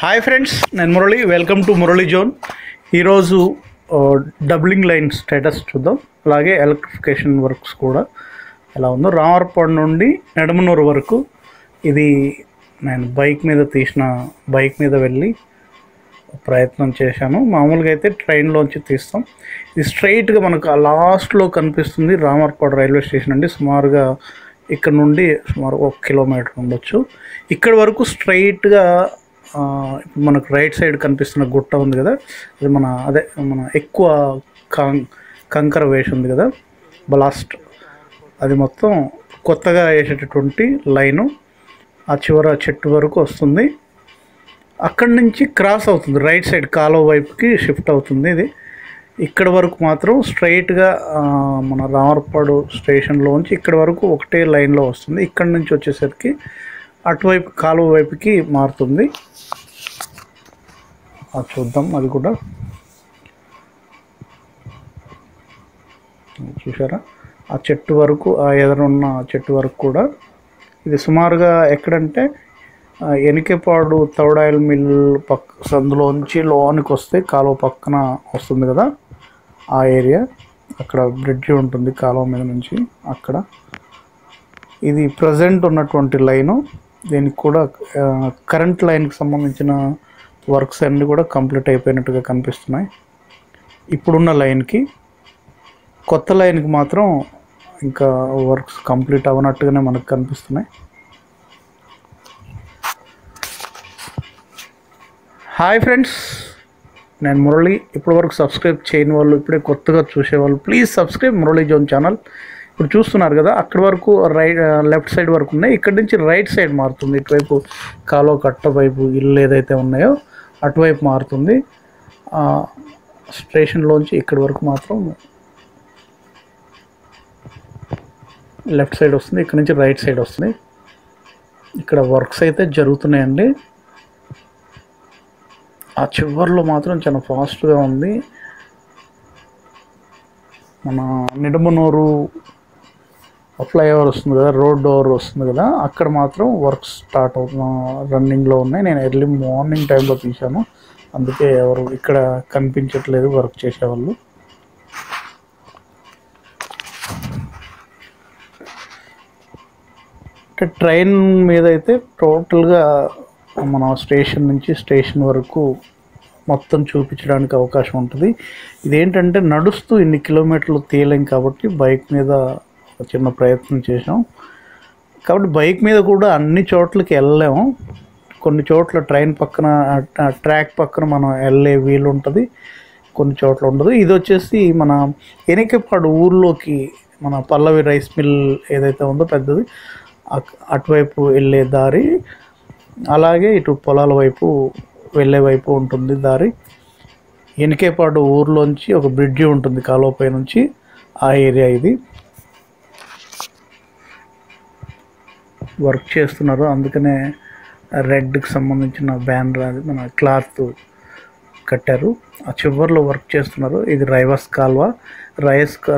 Hi friends, నేను Murali. Welcome to Murali zone. ఈరోజు doubling line status చూద్దాం, అలాగే ఎలక్ట్రిఫికేషన్ వర్క్స్ కూడా ఎలా ఉందో. రామర్పాడు నుండి నెడమనూరు వరకు ఇది నేను బైక్ మీద వెళ్ళి ప్రయత్నం చేశాను. మామూలుగా అయితే ట్రైన్లోంచి తీస్తాం. ఇది స్ట్రైట్గా మనకు ఆ లాస్ట్లో కనిపిస్తుంది రామర్పాడు రైల్వే స్టేషన్ అండి. సుమారుగా ఇక్కడ నుండి సుమారు 1 కిలోమీటర్ ఉండొచ్చు. ఇక్కడ వరకు స్ట్రైట్గా ఇప్పుడు మనకు రైట్ సైడ్ కనిపిస్తున్న గుట్ట ఉంది కదా, అది మన ఎక్కువ కంకర వేసి ఉంది కదా, బ్లాస్ట్. అది మొత్తం కొత్తగా వేసేటటువంటి లైను ఆ చివర చెట్టు వరకు వస్తుంది. అక్కడి నుంచి క్రాస్ అవుతుంది, రైట్ సైడ్ కాలువ వైపుకి షిఫ్ట్ అవుతుంది. ఇది ఇక్కడ వరకు మాత్రం స్ట్రైట్గా మన రామర్పాడు స్టేషన్లోంచి ఇక్కడ వరకు ఒకటే లైన్లో వస్తుంది. ఇక్కడ నుంచి వచ్చేసరికి అటువైపు కాలువ వైపుకి మారుతుంది. అది చూద్దాం, అది కూడా చూసారా ఆ చెట్టు వరకు, ఆ ఎదురున్న చెట్టు వరకు కూడా. ఇది సుమారుగా ఎక్కడంటే ఎనికేపాడు తౌడాయిల్ మిల్ పక్క సందులోంచి లోనికి వస్తే కాలువ పక్కన వస్తుంది కదా ఆ ఏరియా, అక్కడ బ్రిడ్జి ఉంటుంది కాలువ మీద నుంచి. అక్కడ ఇది ప్రజెంట్ ఉన్నటువంటి లైను. దీనికి కూడా కరెంట్ లైన్కి సంబంధించిన వర్క్స్ అన్నీ కూడా కంప్లీట్ అయిపోయినట్టుగా కనిపిస్తున్నాయి. ఇప్పుడున్న లైన్కి, కొత్త లైన్కి మాత్రం ఇంకా వర్క్స్ కంప్లీట్ అవనట్టుగానే మనకు కనిపిస్తున్నాయి. హాయ్ ఫ్రెండ్స్, నేను మురళి. ఇప్పటివరకు సబ్స్క్రైబ్ చేయని వాళ్ళు, ఇప్పుడే కొత్తగా చూసేవాళ్ళు please subscribe Murali zone channel. ఇప్పుడు చూస్తున్నారు కదా, అక్కడి వరకు లెఫ్ట్ సైడ్ వరకు ఉన్నాయి. ఇక్కడి నుంచి రైట్ సైడ్ మారుతుంది, ఇటువైపు కాలో కట్ట వైపు ఇల్లు ఏదైతే ఉన్నాయో అటువైపు మారుతుంది. స్టేషన్లోంచి ఇక్కడి వరకు మాత్రం లెఫ్ట్ సైడ్ వస్తుంది, ఇక్కడ నుంచి రైట్ సైడ్ వస్తుంది. ఇక్కడ వర్క్స్ అయితే జరుగుతున్నాయండి. ఆ చివర్లో మాత్రం చాలా ఫాస్ట్గా ఉంది. మన నిడమనూరు ఫ్లైఓవర్ వస్తుంది కదా, రోడ్ ఓవర్ వస్తుంది కదా, అక్కడ మాత్రం వర్క్స్ స్టార్ట్ అవుతున్నా రన్నింగ్లో ఉన్నాయి. నేను ఎర్లీ మార్నింగ్ టైంలో తీశాను, అందుకే ఎవరు ఇక్కడ కనిపించట్లేదు వర్క్ చేసేవాళ్ళు. అంటే ట్రైన్ మీద అయితే టోటల్గా మన స్టేషన్ నుంచి స్టేషన్ వరకు మొత్తం చూపించడానికి అవకాశం ఉంటుంది. ఇదేంటంటే నడుస్తూ ఇన్ని కిలోమీటర్లు తీయలేం కాబట్టి బైక్ మీద చిన్న ప్రయత్నం చేసాం. కాబట్టి బైక్ మీద కూడా అన్ని చోట్లకి వెళ్ళలేము. కొన్ని చోట్ల ట్రైన్ పక్కన ట్రాక్ పక్కన మనం వెళ్ళే వీలు ఉంటుంది, కొన్ని చోట్ల ఉండదు. ఇది వచ్చేసి మన ఎనికేపాడు ఊర్లోకి మన పల్లవి రైస్ మిల్ ఏదైతే ఉందో పెద్దది, అటువైపు వెళ్ళే దారి. అలాగే ఇటు పొలాల వైపు వెళ్ళే వైపు ఉంటుంది దారి. ఎనికేపాడు ఊర్లోంచి ఒక బ్రిడ్జి ఉంటుంది కాలువపై నుంచి, ఆ ఏరియా ఇది. వర్క్ చేస్తున్నారు, అందుకనే రెడ్కి సంబంధించిన బ్యానర్ అది మన క్లాత్ కట్టారు. ఆ చివర్లో వర్క్ చేస్తున్నారు. ఇది రైవస్ కాల్వ.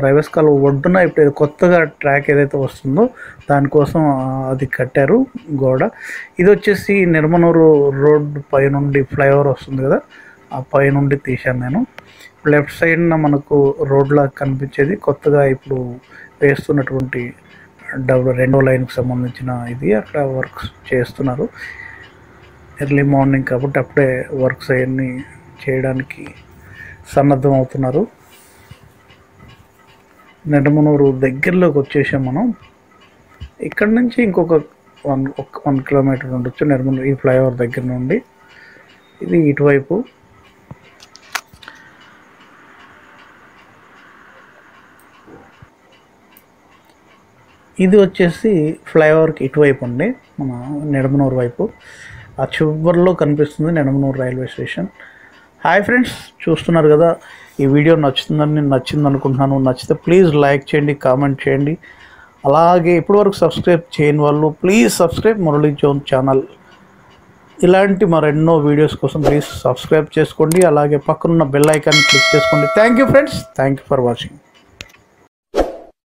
రైవస్ కాల్వ ఒడ్డున ఇప్పుడు కొత్తగా ట్రాక్ ఏదైతే వస్తుందో దానికోసం అది కట్టారు గోడ. ఇది వచ్చేసి నిర్మనూరు రోడ్ పైనుండి ఫ్లైఓవర్ వస్తుంది కదా, ఆ పైనుండి తీశాను నేను. లెఫ్ట్ సైడ్న మనకు రోడ్లా కనిపించేది కొత్తగా ఇప్పుడు వేస్తున్నటువంటి రెండో లైన్కి సంబంధించిన ఇది. అక్కడ వర్క్స్ చేస్తున్నారు ఎర్లీ మార్నింగ్ కాబట్టి అప్పుడే వర్క్స్ అవన్నీ చేయడానికి సన్నద్ధం అవుతున్నారు. నెడమనూరు దగ్గరలోకి వచ్చేసాం మనం. ఇక్కడ నుంచి ఇంకొక 1 కిలోమీటర్ ఉండొచ్చు నెడమనూరు ఈ ఫ్లైఓవర్ దగ్గర నుండి. ఇది ఇటువైపు ఇది వచ్చేసి ఫ్లైఓవర్కి ఇటువైపు ఉండే మన నెడమనూరు వైపు ఆ చివరిలో కనిపిస్తుంది Nedamanuru railway station. Hi friends, చూస్తున్నారు కదా, ఈ వీడియో నచ్చింది అనుకుంటున్నాను. నచ్చితే ప్లీజ్ లైక్ చేయండి, కామెంట్ చేయండి. అలాగే ఇప్పటివరకు సబ్స్క్రైబ్ చేయని వాళ్ళు please subscribe Murali zone channel. ఇలాంటి మరెన్నో వీడియోస్ కోసం ప్లీజ్ సబ్స్క్రైబ్ చేసుకోండి. అలాగే పక్కనున్న బెల్ ఐకాన్ని క్లిక్ చేసుకోండి. Thank you friends, thank you for watching.